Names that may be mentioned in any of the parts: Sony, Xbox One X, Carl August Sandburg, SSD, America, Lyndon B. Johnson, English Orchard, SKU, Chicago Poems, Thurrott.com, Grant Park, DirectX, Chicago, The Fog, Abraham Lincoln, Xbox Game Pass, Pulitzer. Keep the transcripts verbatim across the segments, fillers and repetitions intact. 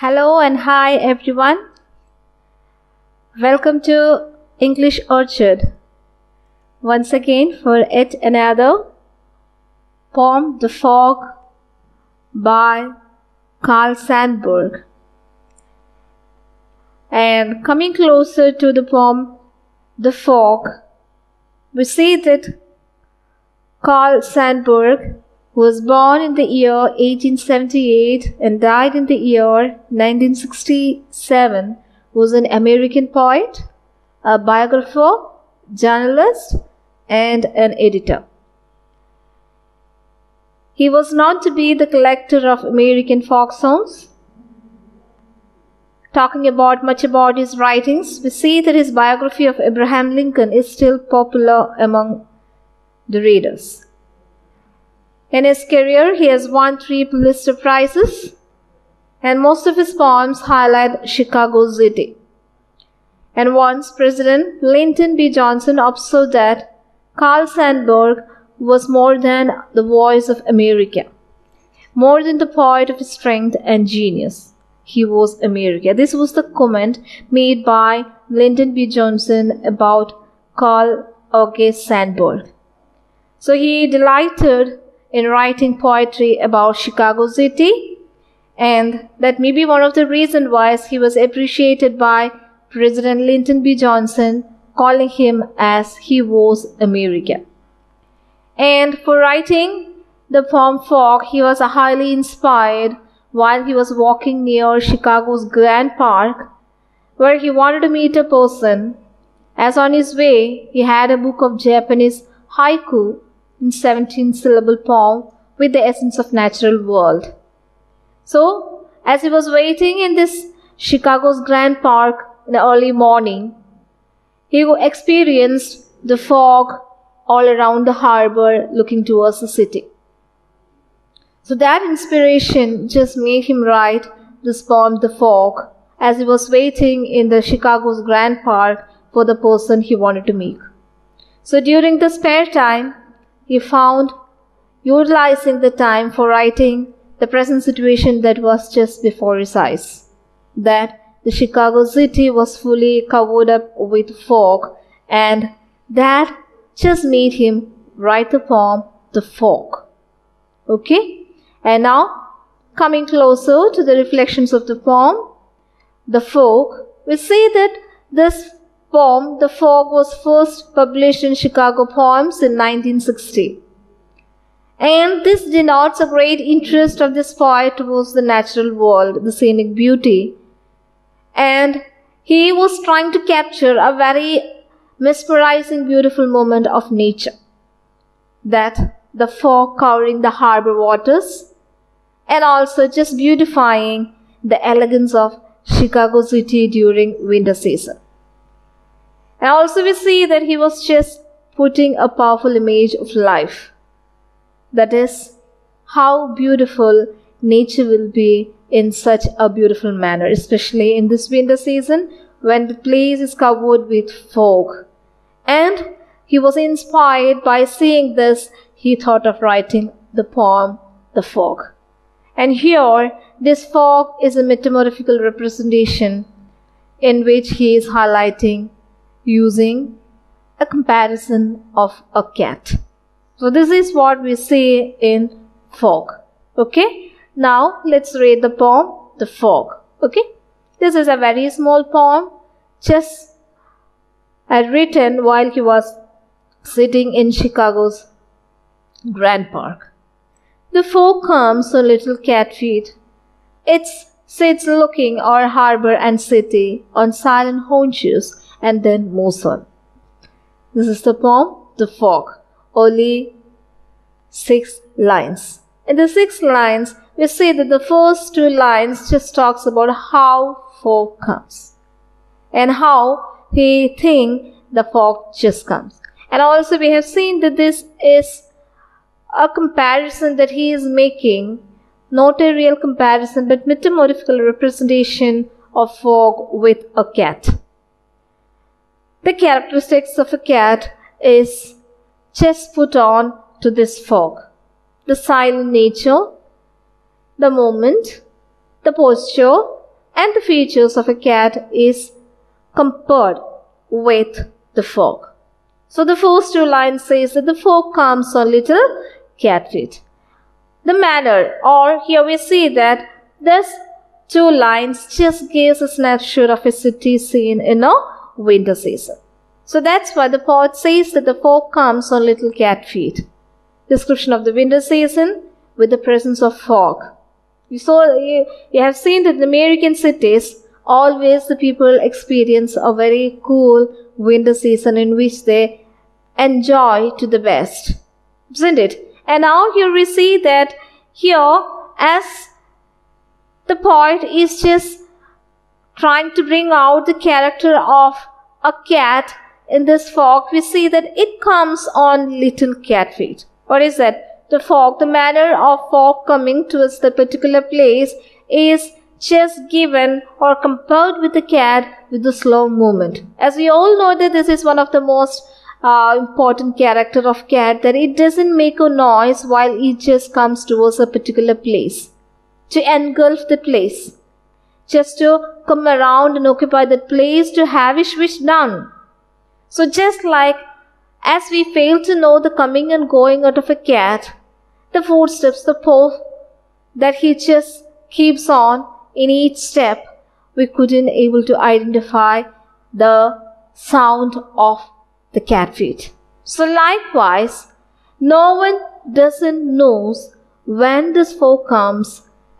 Hello and hi everyone. Welcome to English Orchard. Once again for yet another poem, The Fog by Carl Sandburg. And coming closer to the poem, The Fog, we see that Carl Sandburg was born in the year eighteen seventy-eight and died in the year nineteen sixty-seven, was an American poet, a biographer, journalist, and an editor. He was known to be the collector of American folk songs. Talking about much about his writings, we see that his biography of Abraham Lincoln is still popular among the readers. In his career, he has won three Pulitzer Prizes, and most of his poems highlight Chicago city. And once President Lyndon B. Johnson observed that Carl Sandburg was more than the voice of America, more than the poet of strength and genius. He was America. This was the comment made by Lyndon B. Johnson about Carl August Sandburg. So he delighted in writing poetry about Chicago city, and that may be one of the reasons why he was appreciated by President Lyndon B. Johnson, calling him as he was America. And for writing the poem Fog, he was highly inspired while he was walking near Chicago's Grant Park, where he wanted to meet a person. As on his way, he had a book of Japanese haiku, in seventeen syllable poem with the essence of natural world. So, as he was waiting in this Chicago's Grant Park in the early morning, he experienced the fog all around the harbor looking towards the city. So that inspiration just made him write this poem, The Fog, as he was waiting in the Chicago's Grant Park for the person he wanted to meet. So during the spare time, he found utilizing the time for writing the present situation that was just before his eyes, that the Chicago city was fully covered up with fog, and that just made him write the poem, The Fog. Okay? And now, coming closer to the reflections of the poem, The Fog, we see that this poem, The Fog, was first published in Chicago Poems in nineteen sixty. And this denotes a great interest of this poet towards the natural world, the scenic beauty. And he was trying to capture a very mesmerizing, beautiful moment of nature. That the fog covering the harbor waters, and also just beautifying the elegance of Chicago city during winter season. And also we see that he was just putting a powerful image of life. That is, how beautiful nature will be in such a beautiful manner, especially in this winter season when the place is covered with fog. And he was inspired by seeing this, he thought of writing the poem, The Fog. And here, this fog is a metamorphical representation in which he is highlighting using a comparison of a cat. So this is what we see in Fog. Okay. Now let's read the poem, The Fog. Okay. This is a very small poem, just written while he was sitting in Chicago's Grant Park. The fog comes on little cat feet. It sits looking o'er harbor and city on silent haunches, and then moves on. This is the poem, The Fog. Only six lines. In the six lines, we see that the first two lines just talks about how fog comes, and how he think the fog just comes. And also we have seen that this is a comparison that he is making, not a real comparison, but metamorphical representation of fog with a cat. The characteristics of a cat is just put on to this fog. The silent nature, the moment, the posture, and the features of a cat is compared with the fog. So the first two lines says that the fog comes on little cat feet. The manner, or here we see that these two lines just gives a snapshot of a city scene in a winter season. So that's why the poet says that the fog comes on little cat feet. Description of the winter season with the presence of fog. You saw, you, you have seen that in American cities, always the people experience a very cool winter season in which they enjoy to the best, isn't it? And now here we see that here as the poet is just trying to bring out the character of a cat in this fog, we see that it comes on little cat feet. What is that? The fog, the manner of fog coming towards the particular place is just given or compared with the cat with the slow movement. As we all know that this is one of the most Uh, important character of cat, that it doesn't make a noise while it just comes towards a particular place to engulf the place, just to come around and occupy that place, to have its wish done. So just like as we fail to know the coming and going out of a cat, the footsteps, the paw that he just keeps on in each step, we couldn't able to identify the sound of the cat feet. So likewise, no one doesn't knows when this fog comes,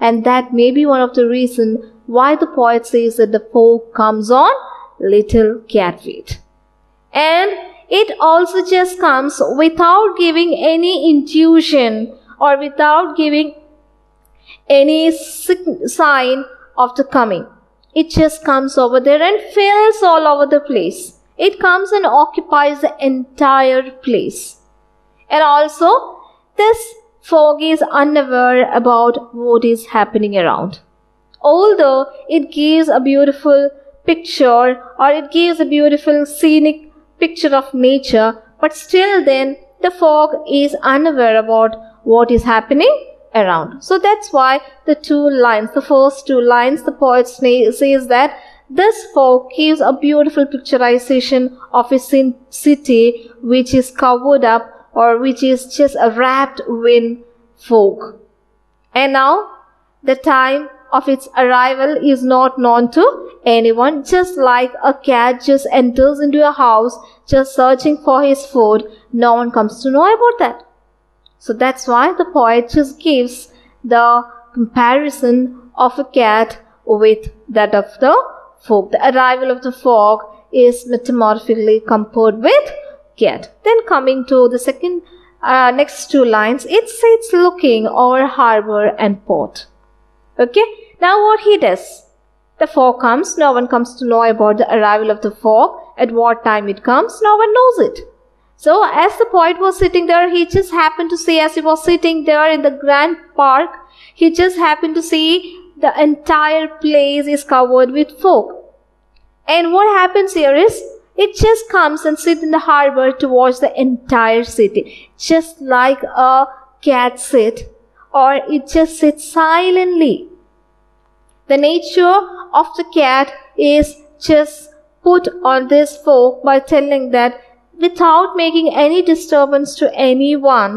and that may be one of the reasons why the poet says that the fog comes on little cat feet. And it also just comes without giving any intuition or without giving any sign of the coming. It just comes over there and fills all over the place. It comes and occupies the entire place. And also, this fog is unaware about what is happening around. Although it gives a beautiful picture or it gives a beautiful scenic picture of nature, but still then the fog is unaware about what is happening around. So that's why the two lines, the first two lines, the poet says that this fog gives a beautiful picturization of a city which is covered up or which is just wrapped in fog. And now the time of its arrival is not known to anyone, just like a cat just enters into a house just searching for his food. No one comes to know about that. So that's why the poet just gives the comparison of a cat with that of the fog. The arrival of the fog is metamorphically compared with cat. Then coming to the second uh, next two lines, it says looking over harbor and port. Okay, now what he does? The fog comes, no one comes to know about the arrival of the fog, at what time it comes, no one knows it. So as the poet was sitting there, he just happened to see, as he was sitting there in the Grant Park, he just happened to see the entire place is covered with fog. And what happens here is, it just comes and sits in the harbor to watch the entire city. Just like a cat sits, or it just sits silently. The nature of the cat is just put on this fog by telling that without making any disturbance to anyone,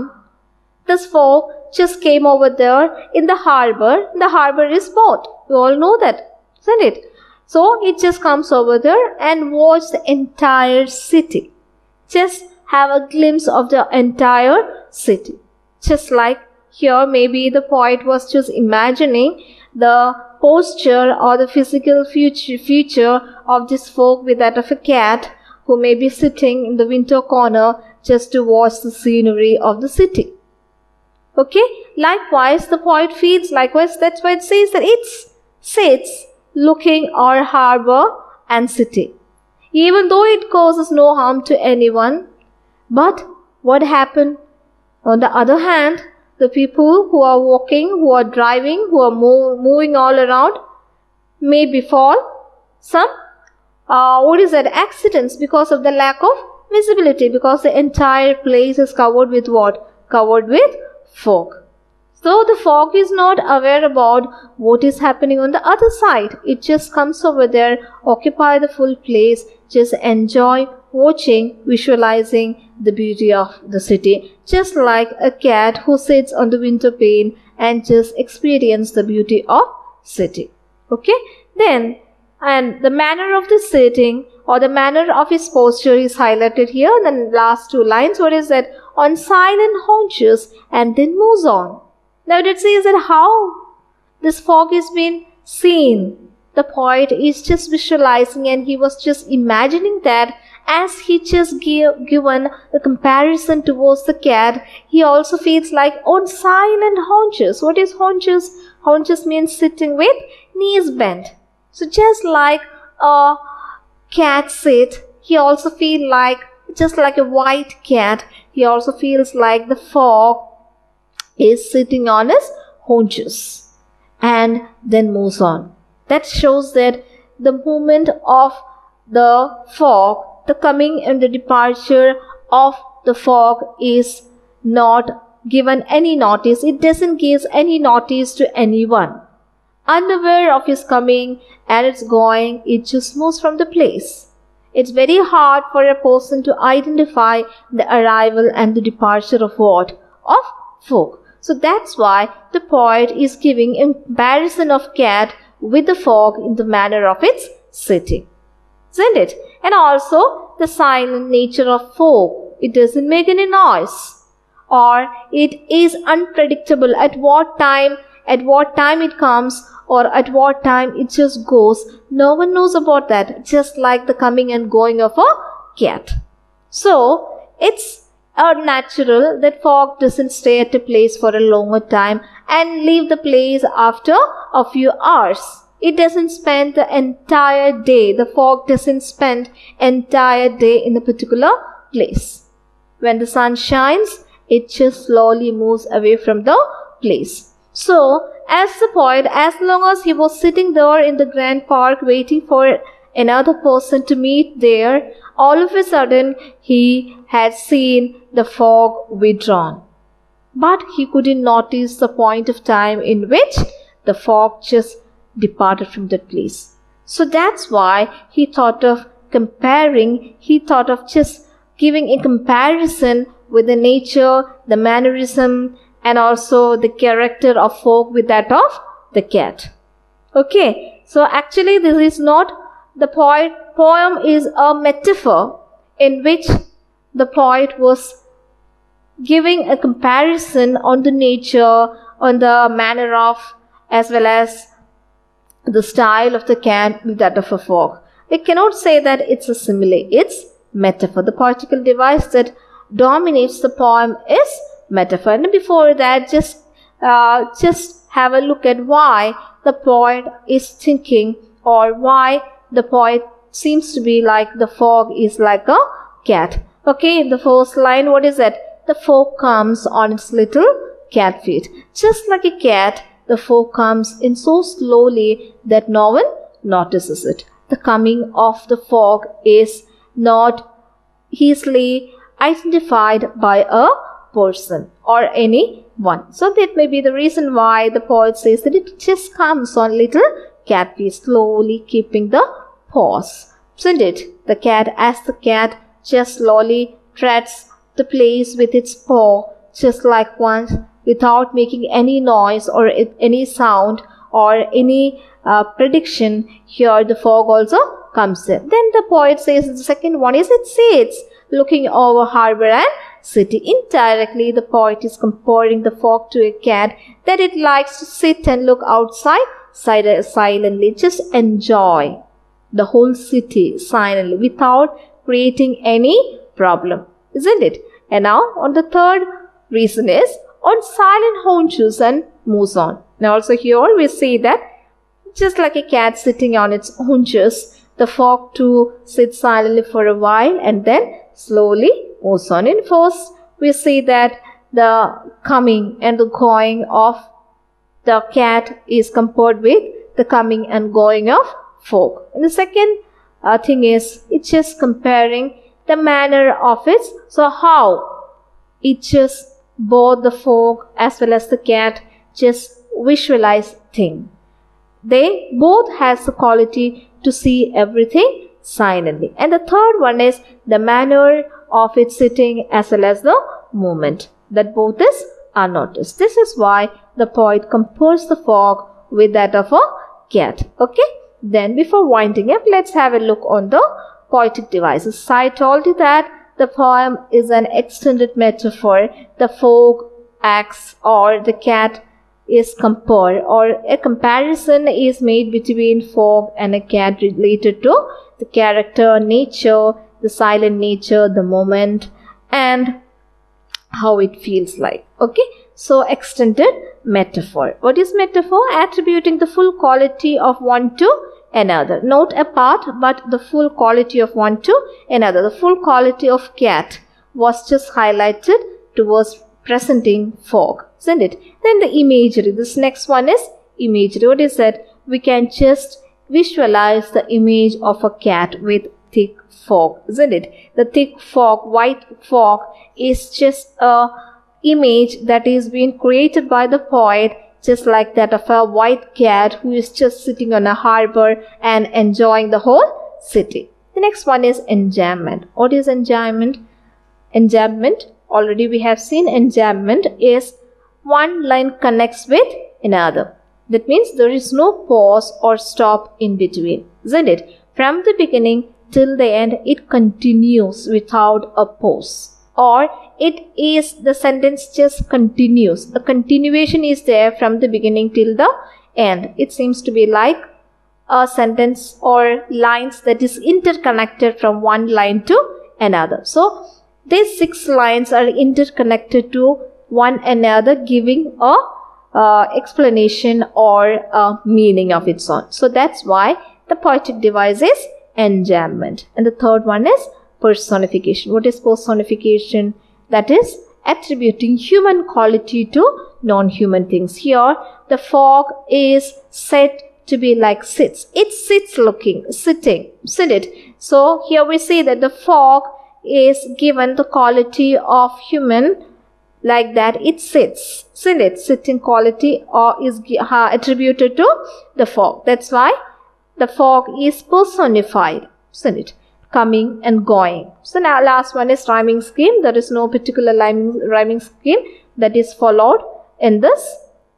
this fog just came over there in the harbor. The harbor is port. You all know that, isn't it? So it just comes over there and watch the entire city. Just have a glimpse of the entire city. Just like here, maybe the poet was just imagining the posture or the physical future, future of this folk with that of a cat who may be sitting in the winter corner just to watch the scenery of the city. Okay, likewise the poet feels likewise, that's why it says that it sits looking over harbor and city. Even though it causes no harm to anyone, but what happened? On the other hand, the people who are walking, who are driving, who are move, moving all around may befall some, uh, what is that, accidents because of the lack of visibility, because the entire place is covered with what? Covered with fog. Though the fog is not aware about what is happening on the other side, it just comes over there, occupy the full place, just enjoy watching, visualizing the beauty of the city, just like a cat who sits on the window pane and just experience the beauty of city. Okay, then and the manner of the sitting or the manner of his posture is highlighted here. The last two lines, what is that? On silent haunches, and then moves on. Now it says that how this fog is being seen. The poet is just visualizing, and he was just imagining that as he just give, given a comparison towards the cat, he also feels like on silent haunches. What is haunches? Haunches means sitting with knees bent. So just like a cat sit, he also feels like, just like a white cat, he also feels like the fog is sitting on his haunches and then moves on. That shows that the movement of the fog, the coming and the departure of the fog is not given any notice. It doesn't give any notice to anyone. Unaware of his coming and its going, it just moves from the place. It's very hard for a person to identify the arrival and the departure of what? Of fog. So that's why the poet is giving comparison of cat with the fog in the manner of its sitting, isn't it? And also the silent nature of fog. It doesn't make any noise, or it is unpredictable at what time, at what time it comes, or at what time it just goes. No one knows about that, just like the coming and going of a cat. So it's a natural that fog doesn't stay at a place for a longer time and leave the place after a few hours. It doesn't spend the entire day. The fog doesn't spend entire day in a particular place. When the sun shines, it just slowly moves away from the place. So, as the poet, as long as he was sitting there in the Grant Park waiting for another person to meet there, all of a sudden he had seen the fog withdrawn. But he couldn't notice the point of time in which the fog just departed from that place. So that's why he thought of comparing, he thought of just giving a comparison with the nature, the mannerism, and also the character of fog with that of the cat. Okay, so actually this is not, the poet, poem is a metaphor in which the poet was giving a comparison on the nature, on the manner of, as well as the style of the cat with that of a fog. We cannot say that it's a simile, it's metaphor. The poetical device that dominates the poem is metaphor. And before that, just uh, just have a look at why the poet is thinking, or why the poet seems to be like the fog is like a cat. Okay, the first line, what is that? The fog comes on its little cat feet. Just like a cat, the fog comes in so slowly that no one notices it. The coming of the fog is not easily identified by a person or anyone. So that may be the reason why the poet says that it just comes on little cat feet, slowly keeping the paws, isn't it? The cat, as the cat just slowly treads the place with its paw, just like one, without making any noise or any sound or any uh, prediction. Here the fog also comes in. Then the poet says the second one is it sits looking over harbor and city. Indirectly, the poet is comparing the fog to a cat that it likes to sit and look outside silently, just enjoy the whole city silently without creating any problem, isn't it? And now on the third reason is on silent haunches and moves on. Now also here we see that just like a cat sitting on its haunches, the fog too sits silently for a while and then slowly moves on. In first, we see that the coming and the going of the cat is compared with the coming and going of fog. And the second uh, thing is it's just comparing the manner of it. So how it just both the fog as well as the cat just visualize thing. They both has the quality to see everything silently. And the third one is the manner of its sitting as well as the movement, that both is unnoticed. This is why the poet compares the fog with that of a cat. Okay, then before winding up, let's have a look on the poetic devices. I told you that the poem is an extended metaphor. The fog acts or the cat is compared, or a comparison is made between fog and a cat related to the character, nature, the silent nature, the moment, and how it feels like. Okay, so extended metaphor. What is metaphor? Attributing the full quality of one to another, not a part but the full quality of one to another. The full quality of cat was just highlighted towards presenting fog, isn't it? Then the imagery. This next one is imagery. What is that? We can just visualize the image of a cat with thick fog, isn't it? The thick fog, white fog, is just a image that is being created by the poet, just like that of a white cat who is just sitting on a harbor and enjoying the whole city. The next one is enjambment. What is enjambment? Enjambment, already we have seen, enjambment is one line connects with another. That means there is no pause or stop in between, isn't it? From the beginning till the end, it continues without a pause, or it is the sentence just continues. A continuation is there from the beginning till the end. It seems to be like a sentence or lines that is interconnected from one line to another. So these six lines are interconnected to one another, giving a uh, explanation or a meaning of its own. So that's why the poetic device is enjambment. And the third one is personification. What is personification? That is attributing human quality to non-human things. Here the fog is said to be like sits. It sits looking, sitting, isn't it? So here we see that the fog is given the quality of human, like that it sits, isn't it? Sitting quality or is attributed to the fog. That's why the fog is personified, isn't it? Coming and going. So now last one is rhyming scheme. There is no particular rhyming scheme that is followed in this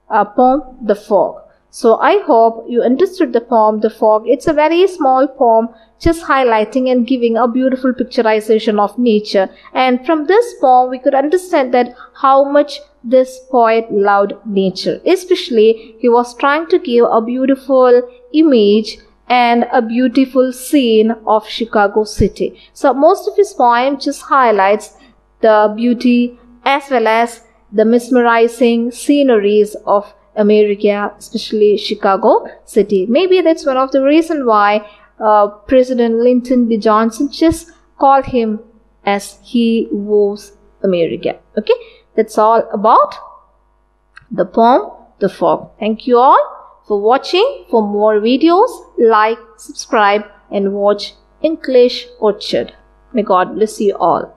uh, poem, The Fog. So I hope you understood the poem, The Fog. It's a very small poem, just highlighting and giving a beautiful picturization of nature. And from this poem, we could understand that how much this poet loved nature. Especially, he was trying to give a beautiful image and a beautiful scene of Chicago city. So most of his poem just highlights the beauty as well as the mesmerizing sceneries of America, especially Chicago city. Maybe that's one of the reason why uh, President Lyndon B. Johnson just called him as he was America. Okay, that's all about the poem, The Fog. Thank you all for watching. For more videos, like, subscribe and watch English Orchard. May God bless you all.